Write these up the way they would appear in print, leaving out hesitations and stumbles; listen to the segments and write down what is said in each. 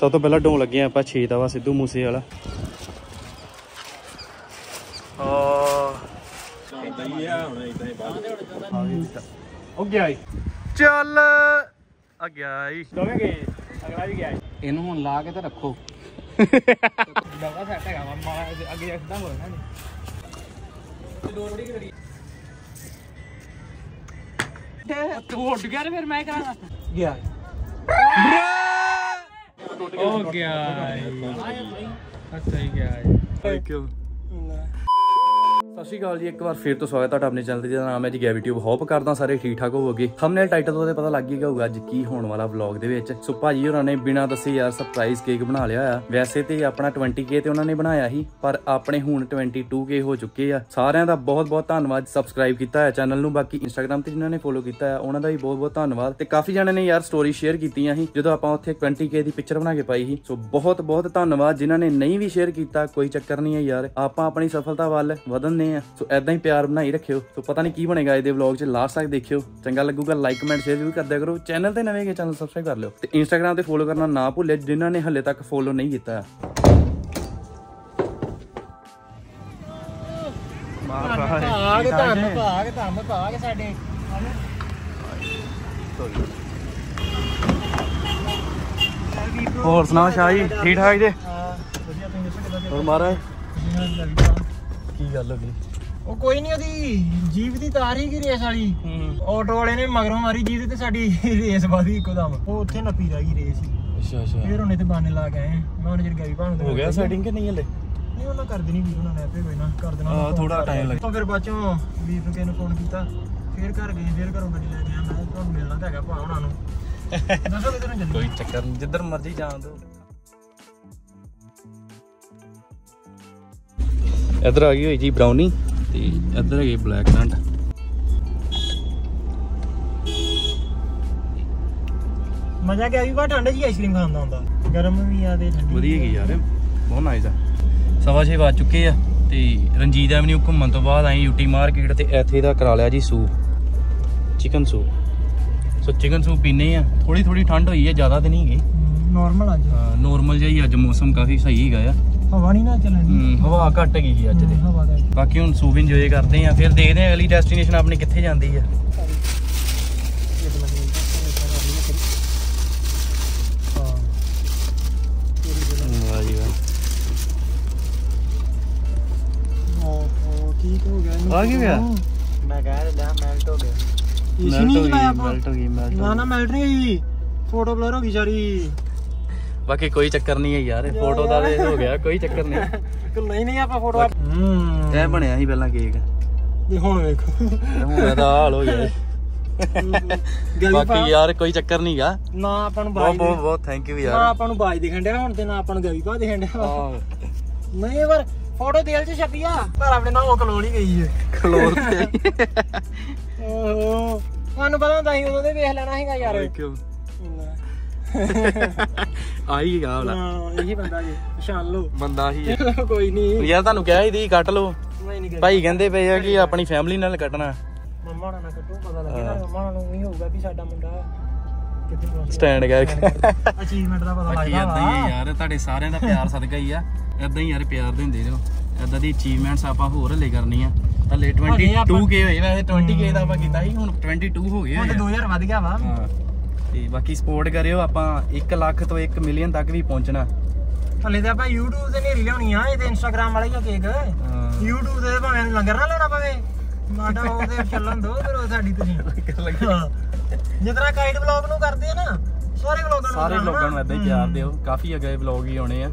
सब तो पहला डों लगे आप छे दवा सिद्धू मूसेवाला। चल आ गया इन हम ला के रखो सत श्रीकाल जी, एक बार फिर तो स्वागत है अपने चैनल जिसका नाम है जी GaviTube। होप करदा सारे ठीक ठाक होवोगे। थंबनेल टाइटल तो पता लग ही गया होगा अज की होने वाला व्लॉग दे विच। सो भाजी होरां ने बिना दसे यार सरप्राइज केक बना लिया होया। वैसे तो अपना 20K तो उन्होंने बनाया ही, पर अपने हुण 22K हो चुके आ। सारिआं दा बहुत बहुत धन्नवाद सबसक्राइब किया है चैनल नूं। बाकी इंस्टाग्राम ते जिन्हां ने फॉलो किया है उन्हां दा भी बहुत बहुत धन्नवाद। ते काफ़ी जणिआं ने यार स्टोरी शेयर कीतियां ही जदों आपां उत्थे 20K दी पिक्चर बना के पाई ही। सो बहुत बहुत धन्नवाद जिन्हां ने नहीं भी शेयर कीता, कोई चक्कर नहीं है यार, आपां अपनी सफलता वल वधन। सो ऐदां ही प्यार बनाई रखियो। सो पता नहीं की बनेगा इहदे व्लॉग च, लास्ट तक देखियो। चंगा लगूगा लाइक कमेंट शेयर जरूर करदे करो। चैनल ते नवें के चैनल सबसक्राइब कर लियो ते इंस्टाग्राम ते फॉलो करना ना भूले जिन्हां ने हले तक फॉलो नहीं कीता। होर सुणाओ शाही ठीक ठाक जे? होर महाराज की गल हो गई? ओ कोई नहीं, ओदी जीप दी तार ही रेस वाली ऑटो वाले ने मगरों मारी जीप ते साडी रेस वादी इको दम ओ उत्थे नपी रही रेस ही। अच्छा अच्छा, फिर होने ते बाने ला के आए मैं जर गई भाण हो गया सेटिंग के नहीं हले नहीं उन्होंने कर देनी। वीर उन्होंने ऐपे कोई ना कर देना, थोड़ा टाइम लगे। तो फिर बाचो वीर नु केन फोन कीता, फिर घर गए, फिर घरों गड्डी ले गया मैं तो मिलना तो हैगा भा उन्हां नु। दसो किधर नु जल्दी? कोई चक्कर नहीं, जिधर मर्जी जान दो। इधर आ गई हुई जी ब्राउनी, इधर है ब्लैक नट। मजा क्या आएगा ठंड जी आइसक्रीम खान का होंगे, गर्म भी आ वधिया गई यार बहुत नाइस है। 6:15 बज चुके हैं तो रंजीत एवन्यू घूमन तो बाद आई यूटी मार्केट तो इतने का करा लिया जी soup, chicken soup. So chicken soup पीने हैं, थोड़ी थोड़ी ठंड हुई है, ज़्यादा तो नहीं गई, नॉर्मल आज नॉर्मल जी। अज मौसम काफ़ी सही गया, हवा नहीं ना चलनी, हवा घट गई है अच्छे दिन। बाकी हम सूप इंजॉय करते हैं, फिर देखते हैं अगली डेस्टिनेशन अपनी कितने जाती है। फोटो ब्लर हो गई सारी, बाकी कोई चक्कर नहीं है यार, फोटो दा हो गया कोई चक्कर नहीं। नहीं नहीं आपा फोटो तय बनया ही पहला केक ये हुन देखो हुन दा हाल हो गया। बाकी यार कोई चक्कर नहीं गा ना आपा नु बाज बहुत बहुत थैंक यू यार ना आपा नु बाज दिखन डया हुन ते ना आपा नु गवी पा दिखन डया। हां नहीं पर फोटो दिल च छपिया पर अपने ना वो कलोनी गई है कलोर ते। ओहो मानु पता नहीं उदों दे देख लेना हैगा यार थैंक यू। आई गा वाला यही बंदा जी पहचान लो बंदा ही है। कोई नहीं यार थानू कह ही दी कट लो भाई कहंदे पे है कि अपनी फैमिली नाल कटना। मम्मा नाल कटो पता लगेगा मम्मा नाल नहीं होगा भी साडा मुंडा कितने स्टैंड करके अचीवमेंट दा पता लगदा वा। यार ਤੁਹਾਡੇ ਸਾਰਿਆਂ ਦਾ ਪਿਆਰ ਸਦਕਾ ਹੀ ਆ, ਇਦਾਂ ਹੀ ਯਾਰ ਪਿਆਰ ਦਿੰਦੇ ਰਹੋ, ਇਦਾਂ ਦੀ ਅਚੀਵਮੈਂਟਸ ਆਪਾਂ ਹੋਰ ਹਲੇ ਕਰਨੀ ਆ। ਹਲੇ 22K ਹੋਏ, ਵੈਸੇ 20K ਦਾ ਆਪਾਂ ਕੀਤਾ ਸੀ, ਹੁਣ 22 ਹੋ ਗਏ, ਹੁਣ 2000 ਵੱਧ ਗਿਆ ਵਾ। बाकी सपोर्ट करियो, आप 1 लाख तो 1 मिलियन तक भी पहुंचना। हले तो आप YouTube से नहीं लेनी है, ये तो Instagram वाला ही है केक। YouTube से भावे लंगर ना लेना पवे माटा वो ते चलन दो फिर वो साडी ते जितना गाइड ब्लॉग नु करदे ना सारे ब्लॉगां नु ऐदां ही प्यार दियो। काफी अगे ब्लॉग ही आने हैं,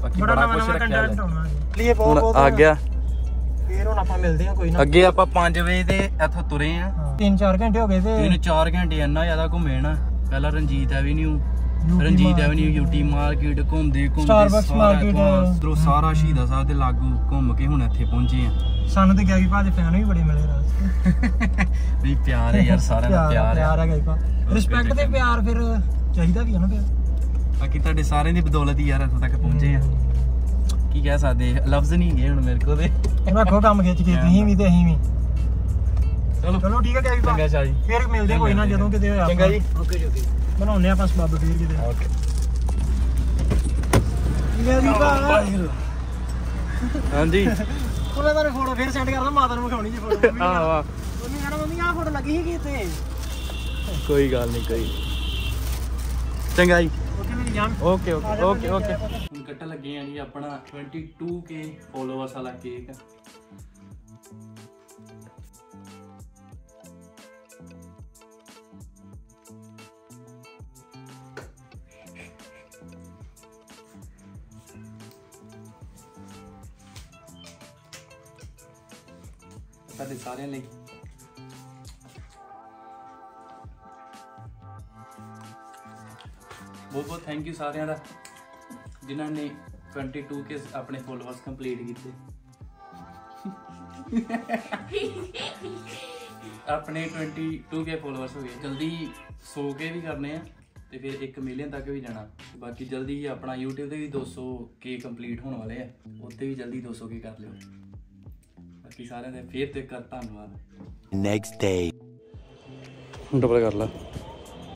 बाकी बड़ा कुछ रखया है। लिए बहुत आ गया फिर हुन आप मिलदे हां कोई ना अगे। आप 5 बजे ते इथों तुरे हां, 3-4 घंटे हो गए ते 3-4 घंटे इन्ना ज्यादा घूमे ना। पहला रंजीत एवेन्यू यूटी मार्केट घूमदे सारा शहीदा साहब दे लागू घूम के हुण इत्थे पहुंचे हैं। सानू ते गैवी भा दे फैन भी बड़े मिले रास्ते भी। प्यार है यार, सारा दा प्यार है गैवी भा, रिस्पेक्ट ते प्यार फिर चाहिदा भी है ना। फिर बाकी तुहाडे सारे दी बदौलत ही यार इत्थे तक पहुंचे हैं। की कह सकदे, लफ्ज नहीं गए हुण मेरे कोल ते रखो काम खिच के तुसीं भी ते असीं भी। चलो ठीक है गैवी भा, चंगा जी फिर मिलदे कोई ना जदों किते होया। चंगा जी ओके जी ओके बनाउने आपां सबाब फिर किते ओके। हां जी ਉਹਨੇ ਬਾਰੇ ਫੋਟੋ ਫੇਰ ਸੈਂਡ ਕਰਦਾ ਮਾਤਾ ਨੂੰ ਵਿਖਾਉਣੀ ਜੀ ਫੋਟੋ ਮੰਮੀ ਆਹ ਵਾਹ ਉਹਨੇ ਕਹਣਾ ਮੰਮੀ ਆਹ ਫੋਟੋ ਲੱਗੀ ਸੀਗੀ ਇੱਥੇ ਕੋਈ ਗੱਲ ਨਹੀਂ ਕੋਈ ਚੰਗਾ ਜੀ ओके मेरी जान ओके ओके ओके ओके ਹੁਣ ਕੱਟਾ ਲੱਗੇ ਆ ਜੀ ਆਪਣਾ 22k ਫੋਲੋਅਰਸ ਵਾਲਾ ਕੇਕ ਸਾਡੇ ਸਾਰਿਆਂ ਲਈ बहुत बहुत थैंक यू सारियां दा जिन्हां ने 22k अपने फॉलोअर्स कंप्लीट कीते अपने 22k फॉलोअर्स हो गए जल्दी 100k भी करने हैं तो फिर 1 मिलियन तक भी जाना बाकी जल्दी ही अपना यूट्यूब भी 200k कंप्लीट होने वाले है उत्ते भी जल्दी 200k कर लियो बाकी सारियां दा फिर ते कर धन्नवाद नेक्स्ट डे डबल कर ला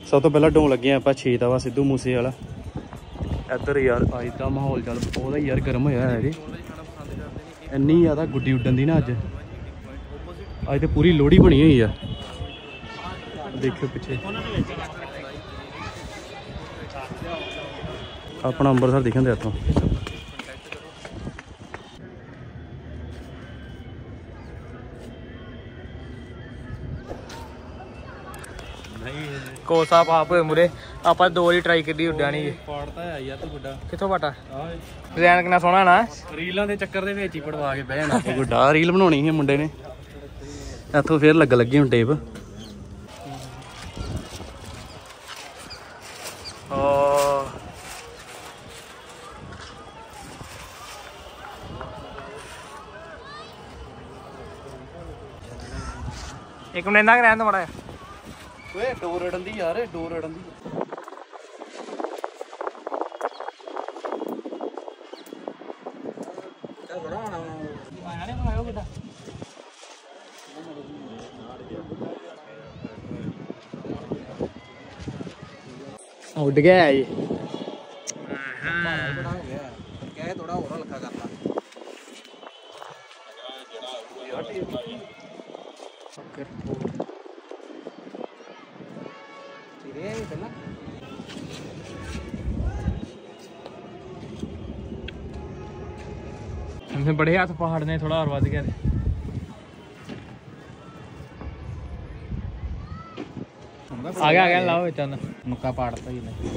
सब तो पहला डों लगे आप 6 दवा सिद्धू मूसेवाला इधर यार अज का माहौल चल बहुत यार गर्म होया है इन्नी ज़्यादा गुड्डी उड्डन दी ना अज तो पूरी लोहड़ी बनी हुई है देखियो पिछे अपना अंबरसर दिखन दे इतों कोसा पाप मुरे आप दो ही ट्राई करी उड्डा नहीं पड़ता है यार तू गुड्डा किथों पटा डिजाइन कितना सोहना ना रीलां दे चक्कर दे विच ही पड़वा के बह जाना गुड्डा रील बनानी है मुंडे ने इथों फिर लगी हुन टेप एक मिनट ना रहन दो माड़ा ਓਏ ਡੋਰ ਅੜਨ ਦੀ ਯਾਰ ਡੋਰ ਅੜਨ ਦੀ ਤਾਂ ਬਣਾਉਣਾ ਆਇਆ ਨਹੀਂ ਬਣਾਇਆ ਕਿਦਾਂ ਉੱਡ ਗਿਆ ਇਹ ਹਾਂ ਬੜਾ ਹੋ ਗਿਆ ਪਰ ਕਹੇ ਥੋੜਾ ਹੋਰ ਹਲਕਾ ਕਰ ਲਾ ਯਾਰ ਟੀਮ बड़े हाथ पहाड़ ने थोड़ा और वध गया आ गया लाओ इतना मुक्का पाड़ता ही नहीं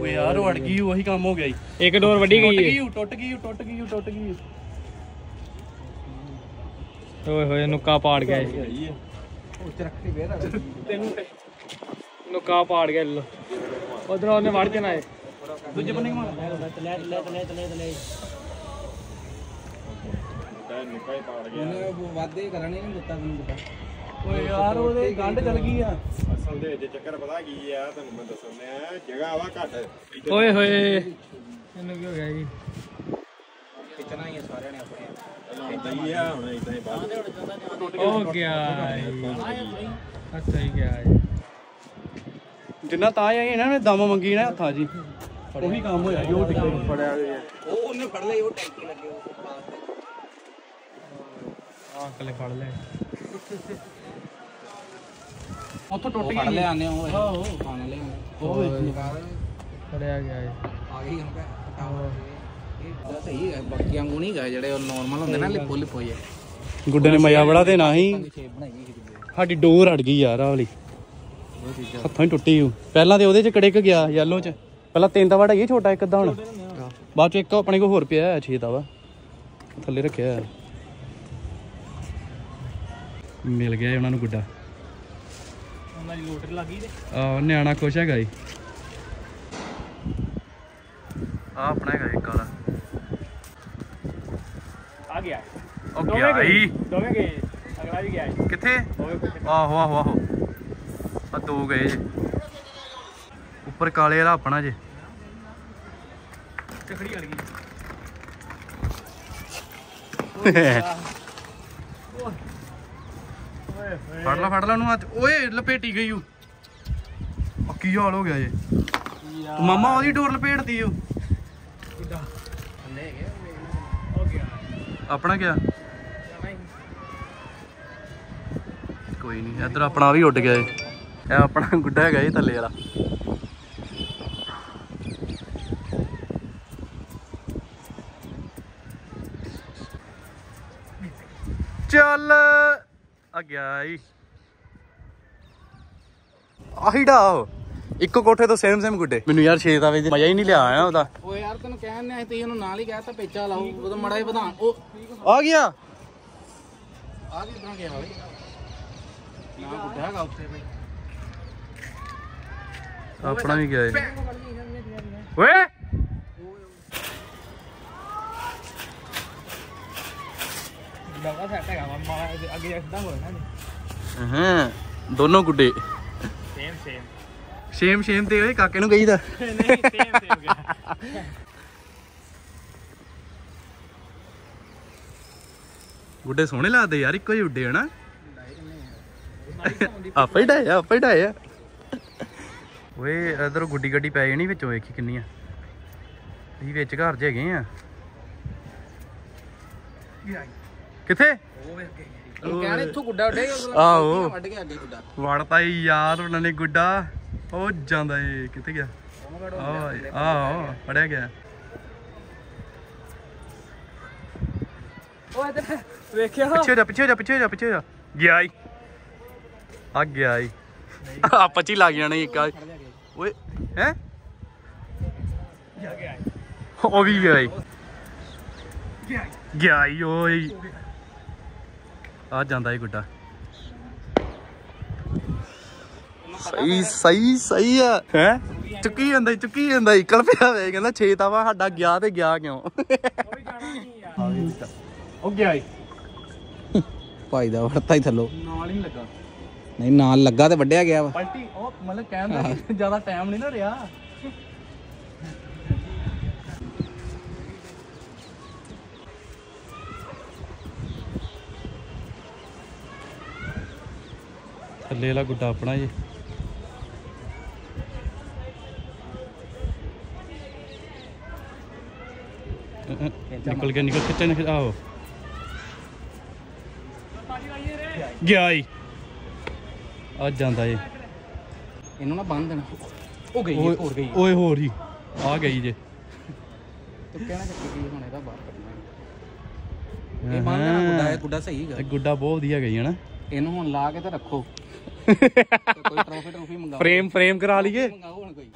वो यार अड़ गई वही काम हो गया एक डोर वड़ी गई टूट गई ओए होए नुक्का पाड़ गया नुक्का पाड़ गया लो उधर और ने वाड़ के ना है दूसरे बने मार ले नुक्का ही पाड़ गया उन्हें वो बात दे कराने नहीं देता तुम ओए यार ओए गांड चल गई है असल दे जे चक्कर पता की है तन्नू मैं दसने जगह वा घट ओए होए इन्नू क्यों गया जी इतना ही है सारे ने अपने दहिया होना इतना ही बात हो गया अच्छा ही क्या है जिन्ना ताए है ना ने दामा मंगी ना था जी वही काम होया यो पड़या ओ उन्ने फड़ ले यो टैंकी लगे आ कले फड़ ले ओ तो टूट गया ले आने हो हां खाने ले ओ पड़या गया है आ गई उनका तो सही है बाकी अंगू नहीं गए जड़े नॉर्मल होंगे ना लिपो लिपो ये गुड्डे ने मजा बड़ा देना ही हाडी डोर अड़ गई यार वाली हत्थों ही टुटी पहला ते ओदे च कड़क गया येलो च पहला 3 दवा ढाई छोटा एक अद्धा हुन बाद च एक अपने को होर पिया है 6 दवा थल्ले रखया मिल गया उन्हां नु गुड्डा उन्हां दी लोटर लग गई ते आ न्याणा खुश है गाई आ अपना है एक वाला आ गया ओके आई दोवे गए अगला भी गया है किथे आहो आहो आहो आ दो गए ऊपर काले वाला अपना जे खड़ी अड़ गई फड़ ला उन्होंने ओए लपेटी गई की हाल हो गया जे तो मामा ओदी डोर लपेट दी अपना क्या कोई नहीं इधर अपना भी उड़ गया है अपना गुड्डा है थल्ले वाला चल आ गया आही डाओ इको कोठे तो सेम सेम गुड्डे मैनू यार 6 तावे मजा ही नहीं लिया आया ओदा ओ यार तन्नू कहने आई तेनू नाल ही कहता पेचा लाओ ओदा मड़ा ही बधान ओ आ गया आ गई इधर गया भाई ना गुड्डा हैगा उत्ते भाई अपना भी गया है ओए लगा था हैगा मम्मा आगे एकदम हो ना हां दोनों गुड्डे सेम सेम सेम सेम ते ओए काके नु गई दा नहीं सेम सेम गया गुड्डे सोने लादे यार इको ही उड्डे है ना आपे डाया ओए इधर गुड्डी गड्डी पै गई नहीं विचों देखी किन्नी है ये विच घर जे गए हैं किथे ओ वे कहने इथों गुड्डा उड्डे आओ हट के आगे गुड्डा वड़ता ही यार उन्होंने गुड्डा ओ जांदा ए किथे गया आ पड़या गया ओ इधर देखियो पीछे जा गया आई आ गया आई आपस ही लग जाने एक ओए हैं गया ओ भी गया आई ओए आ जांदा ए गुड्डा सही है हैं चुकी ਜਾਂਦਾ ਇਕਲ ਪਿਆ ਵੇ ਕਹਿੰਦਾ 6 ਤਾਵਾ ਸਾਡਾ ਗਿਆ ਤੇ ਗਿਆ ਕਿਉਂ ਉਹ ਗਿਆ ਹੀ ਭਾਈ ਦਾ ਵਰਤਾ ਹੀ ਥੱਲੋ ਨਾਲ ਹੀ ਲੱਗਾ ਨਹੀਂ ਨਾਲ ਲੱਗਾ ਤੇ ਵੱਡਿਆ ਗਿਆ ਵਾ ਪਲਟੀ ਉਹ ਮਤਲਬ ਕਹਿੰਦਾ ਜਿਆਦਾ ਟਾਈਮ ਨਹੀਂ ਨਾ ਰਿਹਾ ਥੱਲੇ ਵਾਲਾ ਗੁੱਡਾ ਆਪਣਾ ਜੀ निकल खिंचन आओ गया ही आ जांदा ये इन्हों ना बंद देना ओ गई और गई ओए होर ही आ गई जे तो कहना चाहिए कि होने दा बात करना ये बंद देना गुड्डा है गुड्डा सही है गुड्डा बहुत बढ़िया गई है ना इन्हों हुन ला के ते रखो तो कोई ट्रॉफी मंगाओ फ्रेम करा लिए मंगाओ हुन कोई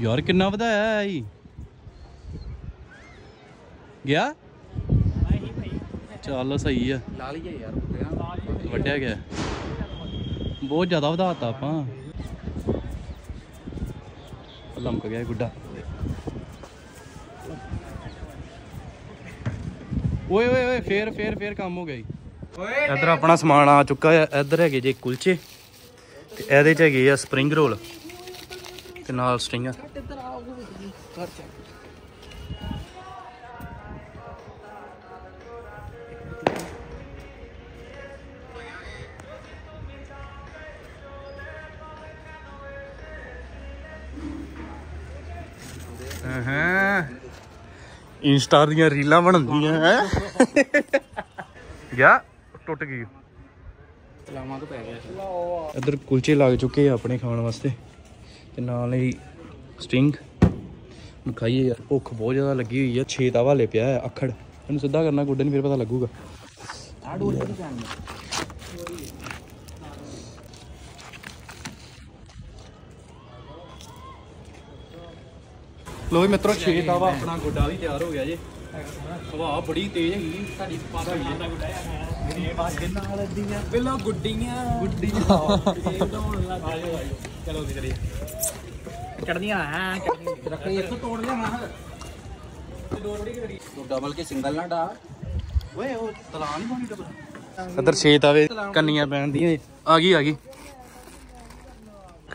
यार कितना बताया आई गया चल सही है वड्या गया बहुत ज्यादा वधाता आप लमक गया गुड्डा ओए ओए ओए फेर काम हो गया इधर अपना समान आ चुका है इधर है जी कुलचे ਇਹਦੇ ਚ ਹੈਗੇ ਆ ਸਪ੍ਰਿੰਗ ਰੋਲ ਤੇ ਨਾਲ ਸਟ੍ਰਿੰਗਾਂ ਇੰਸਟਾ ਦੀਆਂ ਰੀਲਾਂ ਬਣਾਉਂਦੀਆਂ ਹੈ ਯਾ ਟੁੱਟ ਗਈ इधर कुलचे लग चुके हैं अपने खाने वास्ते स्ट्रिंग खाइए यार भुख बहुत ज़्यादा लगी हुई है 6 तावा ले पिया है अखड़ मैं सीधा करना गुड्डे नहीं फिर पता लगूगा लो मित्रों 6 तावा अपना गुड्डा भी तैयार हो गया जी हवा बड़ी तेज है कन्निया पैन दी आ गई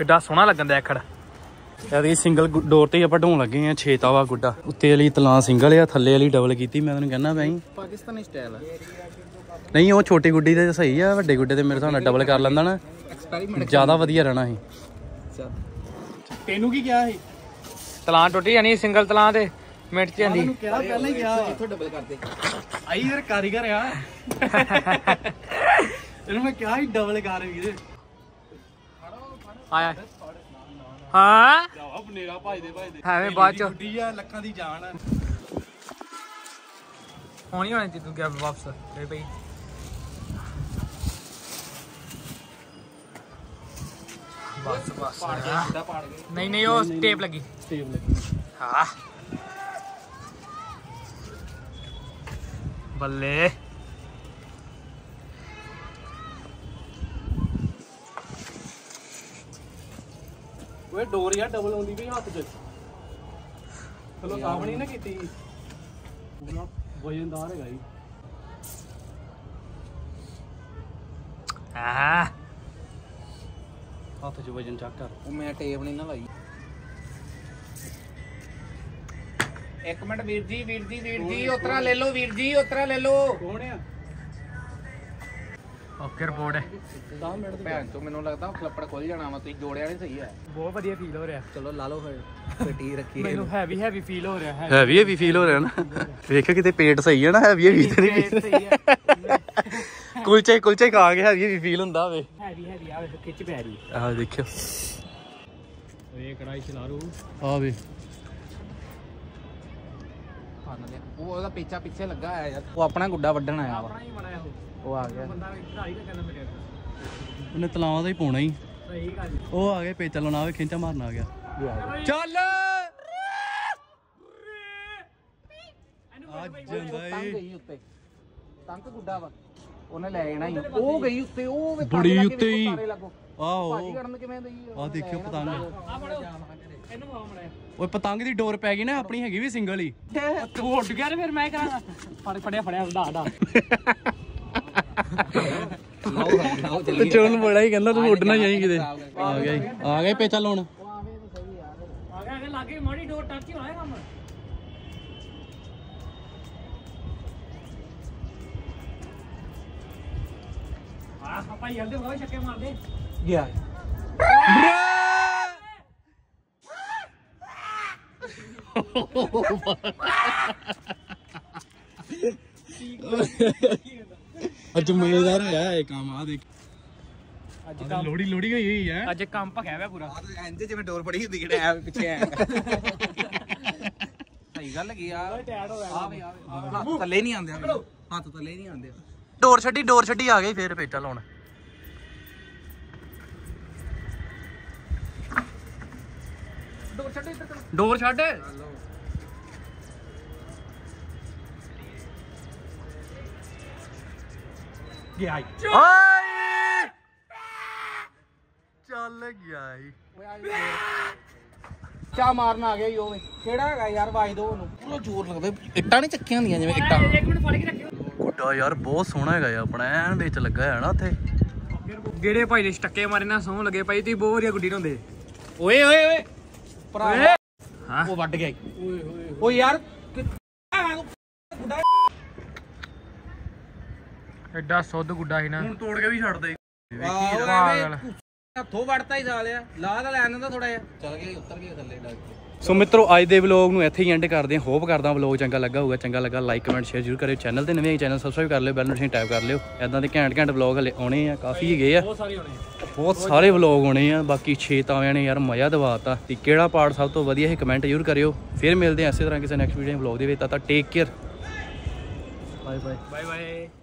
खड़ा सोहना लगन दिया खड़ा यार ये सिंगल डोर ते आप ढोन लगे हैं 6 तावा गुड्डा उत्ते वाली तलां सिंगल है थल्ले वाली डबल की। मैं तुहानूं कहना भाई पाकिस्तानी स्टाइल नहीं वो छोटी गुड्डी तो सही है वड्डे गुड्डे तो मेरे हिसाब नाल डबल कर लैंदा ना ज़्यादा वधिया रहना ही। तेनू की क्या है तलां टुटी यानी सिंगल तलां ते मिट जांदी क्या पहले ही क्या इथों डबल करते आई यार कारीगर यार तेनू मैं क्या ही डबल कर वीरे आया हां जाओ बनेरा भाई दे हमें बाद चो गुड्डी है लक्खां दी जान है होनी होनी तू क्या वापस ले भाई बस नहीं वो टेप लगी हां बल्ले वे डोर यार डबल आंदी भी हाथ च चलो सावणी ना कीती वजनदार है गाई आहा हाथ च वजन चेक कर ओ मैं टेप नहीं ना लाई। एक मिनट वीर जी उतरा ले लो कौन है ओके रिपोर्ट है 10 मिनट भैन तो मेनू लगदा खलपड़ खोल जाना वा तू जोड़िया नहीं सही है बहुत बढ़िया फील हो रहा है। चलो ला लो फिर पेटी रखी मेनू हैवी फील हो रहा है हैवी फील हो रहा है ना देखो किते पेट सही है ना हैवी तो नहीं पेट सही है कुलचे खा के हैवी फील हुंदा होवे हैवी आ वे खिच पै रही है आ देखियो ये कढ़ाई चला रू आ वे वो ਉਹਦਾ ਪੇਚਾ ਪਿੱਛੇ ਲੱਗਾ ਆ ਯਾਰ ਉਹ ਆਪਣਾ ਗੁੱਡਾ ਵੱਢਣ ਆਇਆ ਵਾ ਆਪਣਾ ਹੀ ਬਣਾਇਆ ਉਹ ਆ ਗਿਆ ਬੰਦਾ ਢਾਈ ਦਾ ਕਰਨਾ ਮੇਰੇ ਉਹਨੇ ਤਲਾਵਾਂ ਦਾ ਹੀ ਪਾਉਣਾ ਹੀ ਸਹੀ ਗੱਲ ਉਹ ਆ ਗਿਆ ਪੇਚਾ ਲਾਉਣਾ ਆਵੇ ਖਿੰਚਾ ਮਾਰਨ ਆ ਗਿਆ ਚੱਲ ਅੱਜ ਗਈ ਉੱਤੇ ਤੰਕ ਗੁੱਡਾ ਵਾ ਉਹਨੇ ਲੈ ਜਾਣਾ ਹੀ ਉਹ ਗਈ ਉੱਤੇ ਉਹ ਵੇ ਬੜੀ ਉੱਤੇ ਹੀ ਆਹੋ ਭਾਜੀ ਕਰਨ ਕਿਵੇਂ ਦਈ ਆ ਦੇਖਿਓ ਪਤੰਗ ਆ ਬੜੋ ਇਹਨੂੰ ਮਾਰ ਮੜਿਆ ਓਏ ਪਤੰਗ ਦੀ ਡੋਰ ਪੈ ਗਈ ਨਾ ਆਪਣੀ ਹੈਗੀ ਵੀ ਸਿੰਗਲ ਹੀ ਤੂੰ ਉੱਡ ਗਿਆ ਫਿਰ ਮੈਂ ਕਰਾਂਗਾ ਫੜਿਆ ਡਾ ਚੋਲ ਬੜਾ ਹੀ ਕਹਿੰਦਾ ਤੂੰ ਉੱਡਣਾ ਜਾਈ ਕਿਤੇ ਆ ਗਿਆ ਪੇਚਾ ਲਾਉਣ ਆ ਗਿਆ ਲਾਗੇ ਮਾੜੀ ਡੋਰ ਟੱਚ ਹੀ ਹੋਇਆ ਕੰਮ ਆ ਭਾਈ ਹਲਦੇ ਬਗਾਵੇ ਛੱਕੇ ਮਾਰਦੇ ਗਿਆ ਅੱਜ ਮਜ਼ੇਦਾਰ ਹੋਇਆ ਇਹ ਕੰਮ ਆ ਦੇਖ ਅੱਜ ਕੰਮ ਲੋੜੀ ਹੋਈ ਹੋਈ ਹੈ ਅੱਜ ਕੰਮ ਭਖਿਆ ਹੋਇਆ ਪੂਰਾ ਇੰਜ ਜਿਵੇਂ ਡੋਰ ਪੜੀ ਹੁੰਦੀ ਕਿਹੜਾ ਐ ਪਿੱਛੇ ਐ ਸਹੀ ਗੱਲ ਕੀ ਆ ਟੈਡ ਹੋਇਆ ਆ ਹੱਥ ਥੱਲੇ ਨਹੀਂ ਆਉਂਦੇ डोर छड़ी आ गई फिर पेटा लाउण डोर छड़ गया ओए चल गया चा मारना आ गया यो केड़ा हैगा यार वाज दो ओनु पूरा जोर लगदा इट्टां नहीं चक्कियां हुंदियां जिवें इट्टां एक मिनट फड़ के रखियो गुड्डा यार बहुत सोहना हैगा यार अपना ऐन बेच लगा है ना उत्थे जेड़े भाई ने टक्के मारे ना सौं लगे भाई ती बहुत वधिया गुड्डी ढोंदे ओए ਭਰਾ ਹਾਂ ਉਹ ਵੱਢ ਗਿਆ ਓਏ ਯਾਰ ਗੁੱਡਾ ਐਡਾ ਸੁੱਧ ਗੁੱਡਾ ਸੀ ਨਾ ਹੁਣ ਤੋੜ ਕੇ ਵੀ ਛੱਡ ਦੇ ਵੇਖੀ ਪਾਗਲ ਹੱਥੋਂ ਵੱਢਤਾ ਹੀ ਸਾਲਿਆ ਲਾਹ ਦਾ ਲੈਣ ਦਾ ਥੋੜਾ ਜਿਹਾ ਚੱਲ ਗਿਆ ਉੱਤਰ ਗਿਆ ਥੱਲੇ ਡਾਕ ਕੇ। ਸੋ ਮਿੱਤਰੋ ਅੱਜ ਦੇ ਵਲੋਗ ਨੂੰ ਇੱਥੇ ਹੀ ਐਂਡ ਕਰਦੇ ਹਾਂ। ਹੋਪ ਕਰਦਾ ਵਲੋਗ ਚੰਗਾ ਲੱਗਾ ਹੋਊਗਾ ਲਾਈਕ ਕਮੈਂਟ ਸ਼ੇਅਰ ਜ਼ਰੂਰ ਕਰਿਓ। ਚੈਨਲ ਤੇ ਨਵੇਂ ਆਏ ਚੈਨਲ ਸਬਸਕ੍ਰਾਈਬ ਕਰ ਲਿਓ, ਬੈਲ ਨੋਟੀਫਿਕੇਸ਼ਨ ਟੈਪ ਕਰ ਲਿਓ। ਇਦਾਂ ਦੇ ਘੈਂਟ ਵਲੋਗ ਹਲੇ ਆਉਣੇ ਆ, ਕਾਫੀ ਗਏ ਆ, ਬਹੁਤ ਸਾਰੇ ਵਲੋਗ ਆਉਣੇ ਆ। ਬਾਕੀ 6 ਤਾਵਿਆਂ ਨੇ ਯਾਰ ਮਜ਼ਾ ਦਿਵਾਤਾ ਤੇ ਕਿਹੜਾ ਪਾਰਟ ਸਭ ਤੋਂ ਵਧੀਆ ਇਹ ਕਮੈਂਟ ਜ਼ਰੂਰ ਕਰਿਓ। ਫਿਰ ਮਿਲਦੇ ਆ ਇਸੇ ਤਰ੍ਹਾਂ ਕਿਸੇ ਨੈਕਸਟ ਵੀਡੀਓ ਵਲੋਗ ਦੇ ਵਿੱਚ। ਤਾਂ ਟੇਕ ਕੇਅਰ, ਬਾਏ ਬਾਏ।